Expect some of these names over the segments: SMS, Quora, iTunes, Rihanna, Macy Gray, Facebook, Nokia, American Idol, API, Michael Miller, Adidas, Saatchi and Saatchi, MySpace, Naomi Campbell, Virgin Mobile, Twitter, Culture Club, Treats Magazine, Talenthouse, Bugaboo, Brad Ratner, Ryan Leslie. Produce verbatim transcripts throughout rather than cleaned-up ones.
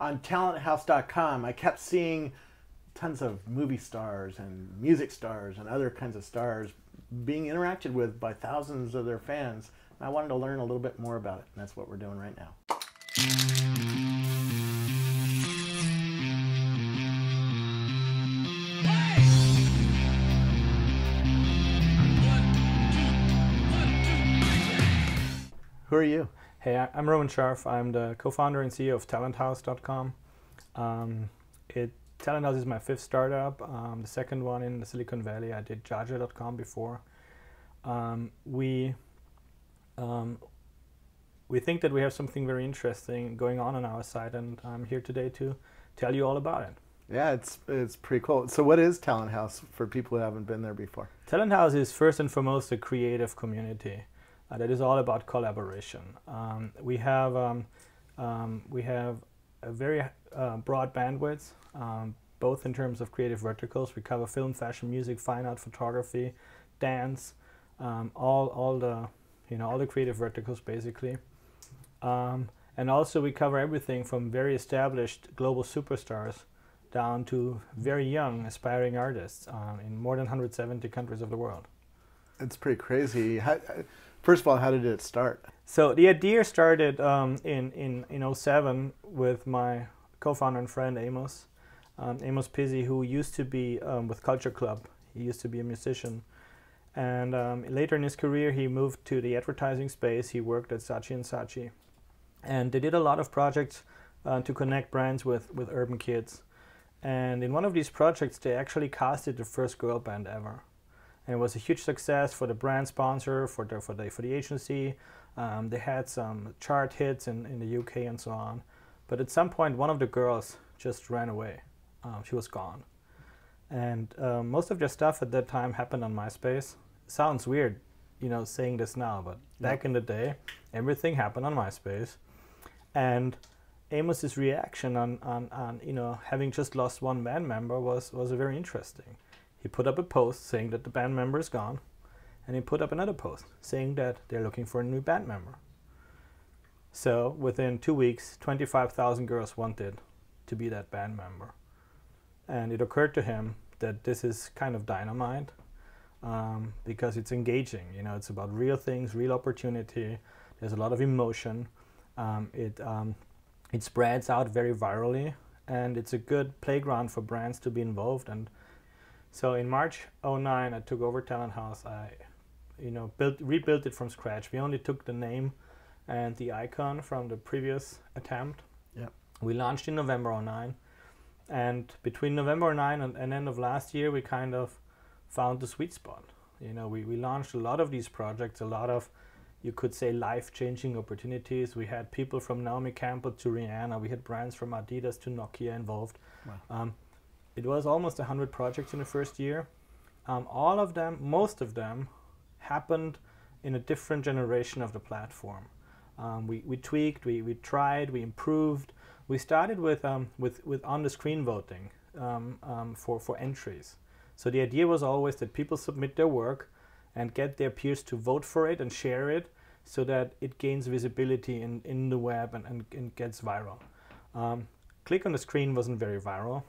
on talent house dot com, I kept seeing tons of movie stars and music stars and other kinds of stars being interacted with by thousands of their fans. And I wanted to learn a little bit more about it, and that's what we're doing right now. Who are you? Hey, I'm Roman Scharf. I'm the co-founder and C E O of talent house dot com. Um, it, Talenthouse is my fifth startup, um, the second one in the Silicon Valley. I did Jaja dot com before. Um, we, um, we think that we have something very interesting going on on our side, and I'm here today to tell you all about it. Yeah, it's, it's pretty cool. So what is Talenthouse for people who haven't been there before? Talenthouse is first and foremost a creative community. Uh, that is all about collaboration. Um, we have um, um, we have a very uh, broad bandwidth, um, both in terms of creative verticals. We cover film, fashion, music, fine art, photography, dance, um, all all the you know all the creative verticals basically. Um, and also we cover everything from very established global superstars down to very young aspiring artists um, in more than one hundred seventy countries of the world. It's pretty crazy. How, First of all, how did it start? So the idea started um, in, in, in oh seven with my co-founder and friend Amos, um, Amos Pisi, who used to be um, with Culture Club. He used to be a musician. And um, later in his career, he moved to the advertising space. He worked at Saatchi and Saatchi. And they did a lot of projects uh, to connect brands with, with urban kids. And in one of these projects, they actually casted the first girl band ever. And it was a huge success for the brand sponsor, for the for the for the agency. Um, they had some chart hits in, in the U K and so on. But at some point, one of the girls just ran away. Um, she was gone. And uh, most of their stuff at that time happened on MySpace. Sounds weird, you know, saying this now, but back in the day, everything happened on MySpace. And Amos's reaction on on, on you know having just lost one band member was was very interesting. He put up a post saying that the band member is gone, and he put up another post saying that they're looking for a new band member. So within two weeks, twenty-five thousand girls wanted to be that band member. And it occurred to him that this is kind of dynamite um, because it's engaging. You know, it's about real things, real opportunity. There's a lot of emotion. Um, it, um, it spreads out very virally, and it's a good playground for brands to be involved. And so in March oh nine, I took over Talenthouse. I, you know, built rebuilt it from scratch. We only took the name and the icon from the previous attempt. Yeah. We launched in November oh nine, and between November oh nine and, and end of last year, we kind of found the sweet spot. You know, we, we launched a lot of these projects, a lot of, you could say, life-changing opportunities. We had people from Naomi Campbell to Rihanna. We had brands from Adidas to Nokia involved. Wow. Um, It was almost one hundred projects in the first year. Um, all of them, most of them, happened in a different generation of the platform. Um, we, we tweaked, we, we tried, we improved. We started with, um, with, with on-the-screen voting um, um, for, for entries. So the idea was always that people submit their work and get their peers to vote for it and share it so that it gains visibility in, in the web and, and, and gets viral. Um, click on the screen wasn't very viral.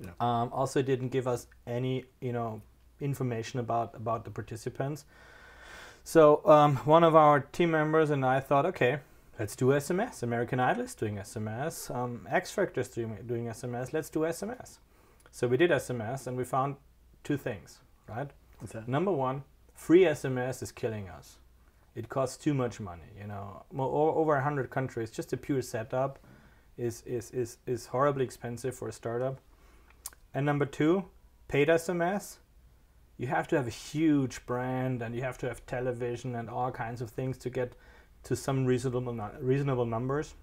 Yeah. Um, also didn't give us any, you know, information about, about the participants. So um, one of our team members and I thought, okay, let's do S M S. American Idol is doing S M S. Um, X-Factor is doing, doing S M S. Let's do S M S. So we did S M S, and we found two things, right? Okay. Number one, free S M S is killing us. It costs too much money, you know. Over one hundred countries, just a pure setup is, is, is, is horribly expensive for a startup. And number two, paid S M S. You have to have a huge brand, and you have to have television and all kinds of things to get to some reasonable reasonable numbers.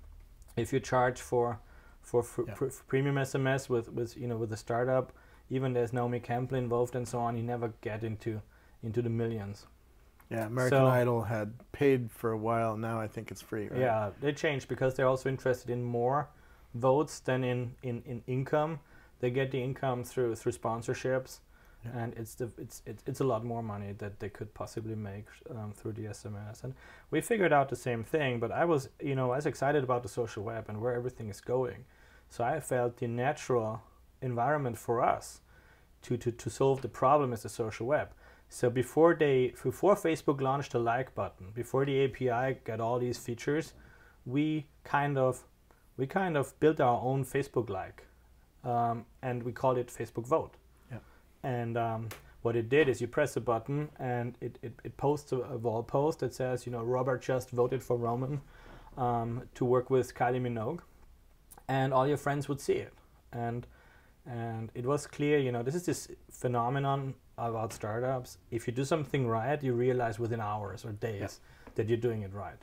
If you charge for for, for, yeah. for premium S M S with with you know with a startup, even there's Naomi Campbell involved and so on, you never get into into the millions. Yeah, American so, Idol had paid for a while. Now I think it's free. Right? Yeah, they changed because they're also interested in more votes than in in, in income. They get the income through through sponsorships, yeah. and it's the it's it, it's a lot more money that they could possibly make um, through the S M S. And we figured out the same thing, but I was you know as excited about the social web and where everything is going. So I felt the natural environment for us to, to, to solve the problem is the social web. So before they, before Facebook launched the like button, before the A P I got all these features, we kind of, we kind of built our own Facebook like, um, and we called it Facebook Vote. Yeah. And um, what it did is you press a button and it, it, it posts a, a wall post that says, you know, Robert just voted for Roman um, to work with Kylie Minogue, and all your friends would see it. And and it was clear, you know, this is this phenomenon about startups. If you do something right, you realize within hours or days yeah. that you're doing it right.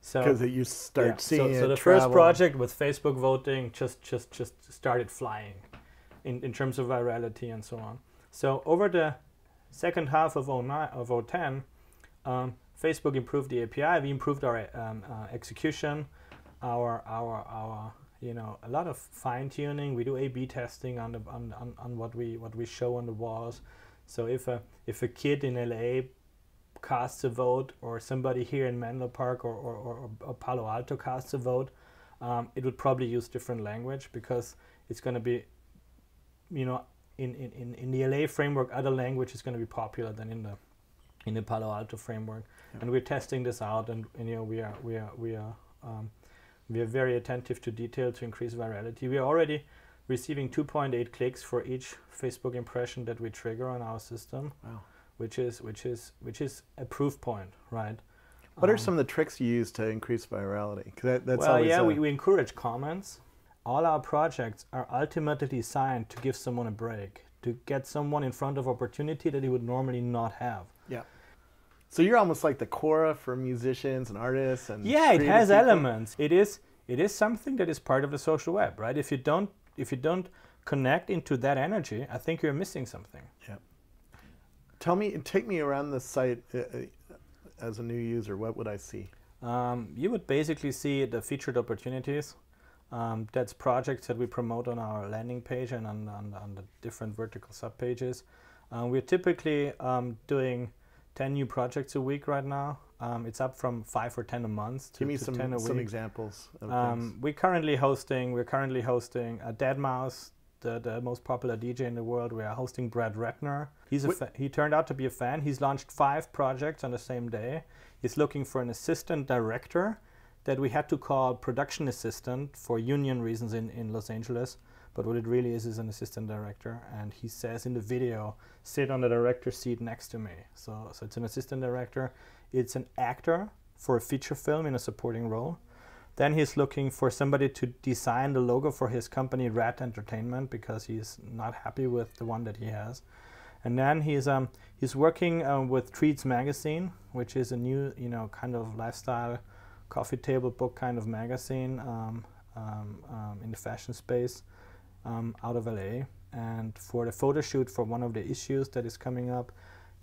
So because you start yeah. seeing. So, so the travel. First project with Facebook voting just just just started flying, in in terms of virality and so on. So over the second half of oh nine of oh ten, um, Facebook improved the A P I. We improved our um, uh, execution, our our our. You know, a lot of fine-tuning. We do A B testing on the on, on, on what we what we show on the walls. So if a if a kid in L A casts a vote, or somebody here in Menlo Park or or, or, or Palo Alto casts a vote, um, it would probably use different language, because it's going to be, you know, in, in, in the L A framework, other language is going to be popular than in the in the Palo Alto framework. Yeah. And we're testing this out, and, and you know, we are we are we are. Um, We are very attentive to detail to increase virality. We are already receiving two point eight clicks for each Facebook impression that we trigger on our system, wow. which is which is which is a proof point, right? What um, are some of the tricks you use to increase virality? That, that's well, yeah, we, we encourage comments. All our projects are ultimately designed to give someone a break, to get someone in front of opportunity that he would normally not have. Yeah. So you're almost like the Quora for musicians and artists, and yeah, it has people. Elements. It is it is something that is part of the social web, right? If you don't if you don't connect into that energy, I think you're missing something. Yeah. Tell me, take me around the site uh, as a new user. What would I see? Um, you would basically see the featured opportunities. Um, that's projects that we promote on our landing page and on on, on the different vertical subpages. Uh, we're typically um, doing ten new projects a week right now. Um, it's up from five or ten a month to, Give me to some, ten a week. Some examples. Of um, we're currently hosting. We're currently hosting a deadmouse, the the most popular D J in the world. We are hosting Brad Ratner. He's a fa he turned out to be a fan. He's launched five projects on the same day. He's looking for an assistant director that we had to call production assistant for union reasons in in Los Angeles. But what it really is is an assistant director, and he says in the video, sit on the director's seat next to me. So, so it's an assistant director. It's an actor for a feature film in a supporting role. Then he's looking for somebody to design the logo for his company, Rat Entertainment, because he's not happy with the one that he has. And then he's, um, he's working uh, with Treats Magazine, which is a new, you know, kind of lifestyle, coffee table book kind of magazine um, um, um, in the fashion space. Um, out of L A, and for the photo shoot for one of the issues that is coming up,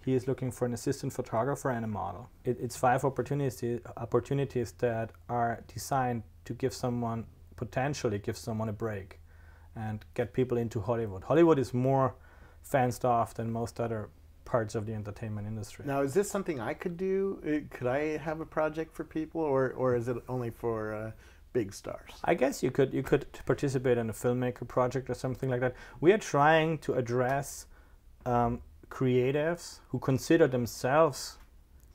he is looking for an assistant photographer and a model. It, it's five opportunities opportunities that are designed to give someone, potentially give someone a break and get people into Hollywood. Hollywood is more fenced off than most other parts of the entertainment industry. Now, is this something I could do? Could I have a project for people, or, or is it only for... Uh, big stars? I guess you could you could participate in a filmmaker project or something like that. We are trying to address um, creatives who consider themselves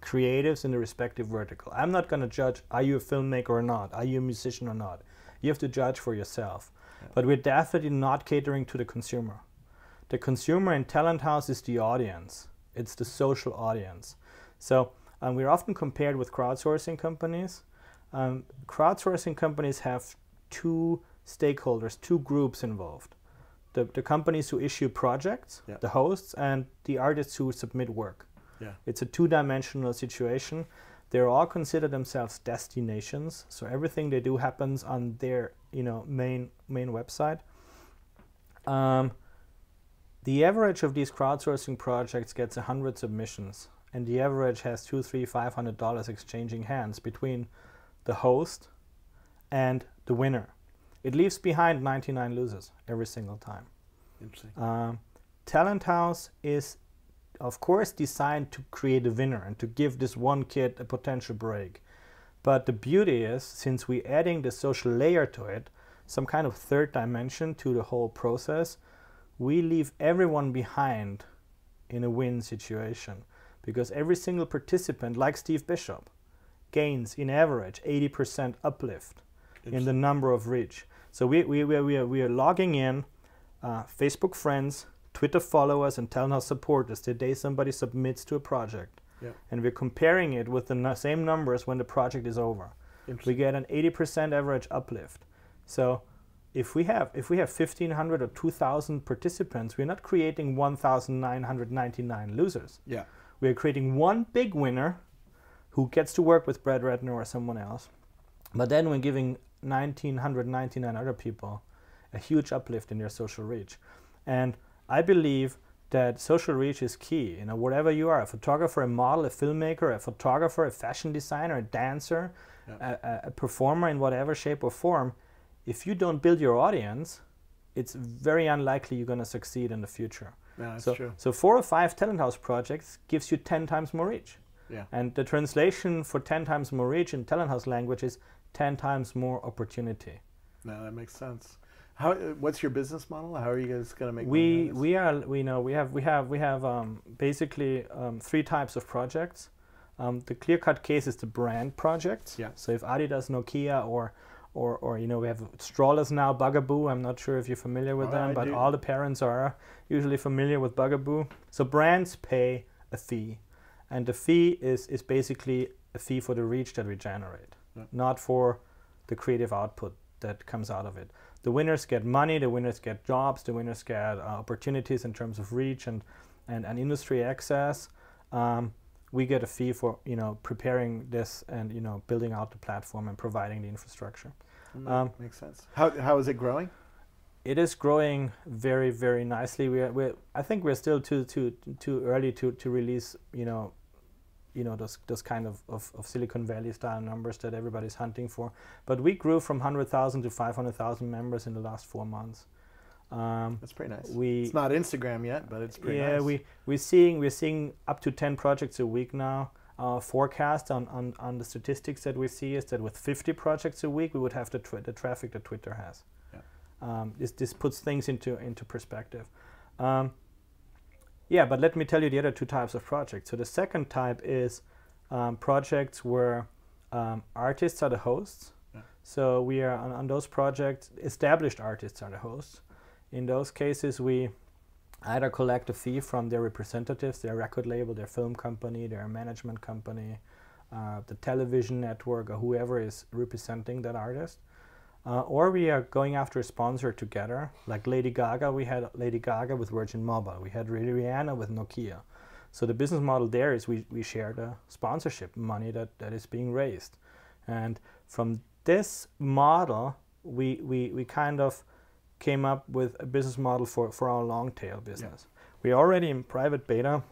creatives in the respective vertical. I'm not going to judge, are you a filmmaker or not? Are you a musician or not? You have to judge for yourself. Yeah. But we're definitely not catering to the consumer. The consumer in Talenthouse is the audience. It's the social audience. So um, we're often compared with crowdsourcing companies. Um, crowdsourcing companies have two stakeholders, two groups involved. The, the companies who issue projects, yeah. the hosts, and the artists who submit work. Yeah. It's a two-dimensional situation. They all consider themselves destinations, so everything they do happens on their you know, main, main website. Um, the average of these crowdsourcing projects gets one hundred submissions, and the average has two, three, five hundred dollars exchanging hands between the host and the winner. It leaves behind ninety-nine losers every single time. Interesting. Um, Talenthouse is, of course, designed to create a winner and to give this one kid a potential break. But the beauty is, since we're adding the social layer to it, some kind of third dimension to the whole process, we leave everyone behind in a win situation, because every single participant, like Steve Bishop, gains in average eighty percent uplift in the number of reach. So we, we, we, we, are, we are logging in uh, Facebook friends, Twitter followers, and Talenthouse supporters the day somebody submits to a project. Yeah. And we're comparing it with the no same numbers when the project is over. We get an eighty percent average uplift. So if we have if we have fifteen hundred or two thousand participants, we're not creating one thousand nine hundred ninety-nine losers. Yeah. We're creating one big winner who gets to work with Brad Ratner or someone else. But then we're giving one thousand nine hundred ninety-nine other people a huge uplift in their social reach. And I believe that social reach is key. You know, whatever you are, a photographer, a model, a filmmaker, a photographer, a fashion designer, a dancer, yeah. a, a performer in whatever shape or form, if you don't build your audience, it's very unlikely you're going to succeed in the future. Yeah, that's so, true. So four or five Talenthouse projects gives you ten times more reach. Yeah. And the translation for ten times more reach in Talenthouse language is ten times more opportunity. No, that makes sense. How, what's your business model? How are you guys going to make money on this? We are, we know, we have, we have, we have um, basically um, three types of projects. Um, the clear-cut case is the brand project. Yeah. So if Adidas, Nokia, or, or, or, you know, we have strollers now, Bugaboo. I'm not sure if you're familiar with oh, them, I but do. all the parents are usually familiar with Bugaboo. So brands pay a fee. And the fee is, is basically a fee for the reach that we generate, yeah. not for the creative output that comes out of it. The winners get money, the winners get jobs, the winners get uh, opportunities in terms of reach and, and, and industry access. Um, we get a fee for, you know, preparing this and, you know, building out the platform and providing the infrastructure. Mm, um, makes sense. How, how is it growing? It is growing very, very nicely. We are, we're, I think we're still too, too, too early to, to release, you know, you know, those, those kind of, of, of Silicon Valley style numbers that everybody's hunting for. But we grew from one hundred thousand to five hundred thousand members in the last four months. Um, That's pretty nice. We, it's not Instagram yet, but it's pretty yeah, nice. Yeah, we, we're, seeing, we're seeing up to ten projects a week now. Our forecast on, on, on the statistics that we see is that with fifty projects a week, we would have the, tra the traffic that Twitter has. Yeah. Um, this, this puts things into, into perspective. Um, Yeah, but let me tell you the other two types of projects. So the second type is um, projects where um, artists are the hosts. Yeah. So we are on, on those projects, established artists are the hosts. In those cases, we either collect a fee from their representatives, their record label, their film company, their management company, uh, the television network, or whoever is representing that artist. Uh, or we are going after a sponsor together, like Lady Gaga. We had Lady Gaga with Virgin Mobile. We had Rihanna with Nokia. So the business model there is we, we share the sponsorship money that, that is being raised. And from this model, we, we, we kind of came up with a business model for, for our long tail business. Yeah. We're already in private beta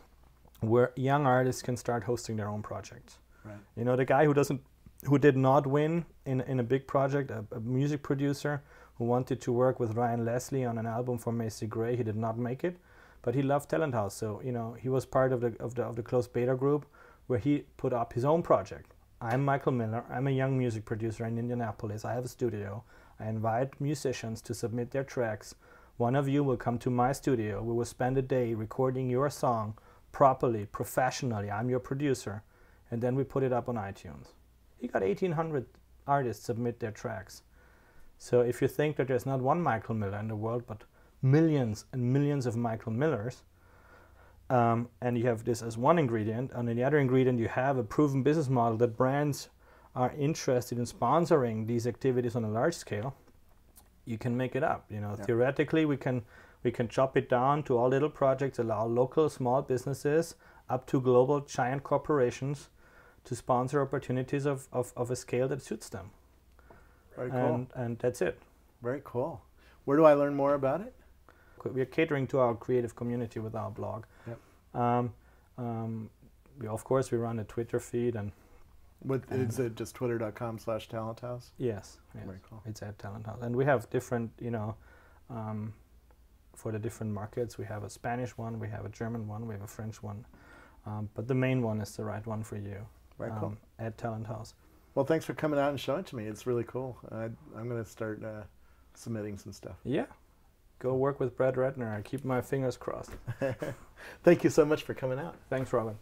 where young artists can start hosting their own projects. Right. You know, the guy who doesn't who did not win in, in a big project, a, a music producer who wanted to work with Ryan Leslie on an album for Macy Gray. He did not make it, but he loved Talenthouse. So, you know, he was part of the, of the, of the closed beta group where he put up his own project. I'm Michael Miller. I'm a young music producer in Indianapolis. I have a studio. I invite musicians to submit their tracks. One of you will come to my studio. We will spend a day recording your song properly, professionally. I'm your producer. And then we put it up on iTunes. He got eighteen hundred artists submit their tracks. So if you think that there's not one Michael Miller in the world, but millions and millions of Michael Millers, um, and you have this as one ingredient, and in the other ingredient you have a proven business model that brands are interested in sponsoring these activities on a large scale, you can make it up. You know, yeah. Theoretically, we can, we can chop it down to all little projects, allow local small businesses up to global giant corporations to sponsor opportunities of, of, of a scale that suits them. Very cool. And, and that's it. Very cool. Where do I learn more about it? We are catering to our creative community with our blog. Yep. Um, um, we, of course, we run a Twitter feed. and. What, and is it just twitter.com slash Talenthouse? Yes, yes. Very cool. It's at Talenthouse. And we have different, you know, um, for the different markets, we have a Spanish one, we have a German one, we have a French one. Um, but the main one is the right one for you. Very cool. Um, at Talenthouse. Well, thanks for coming out and showing it to me. It's really cool. I, I'm going to start uh, submitting some stuff. Yeah. Go work with Brad Ratner. I keep my fingers crossed. Thank you so much for coming out. Thanks, Robin.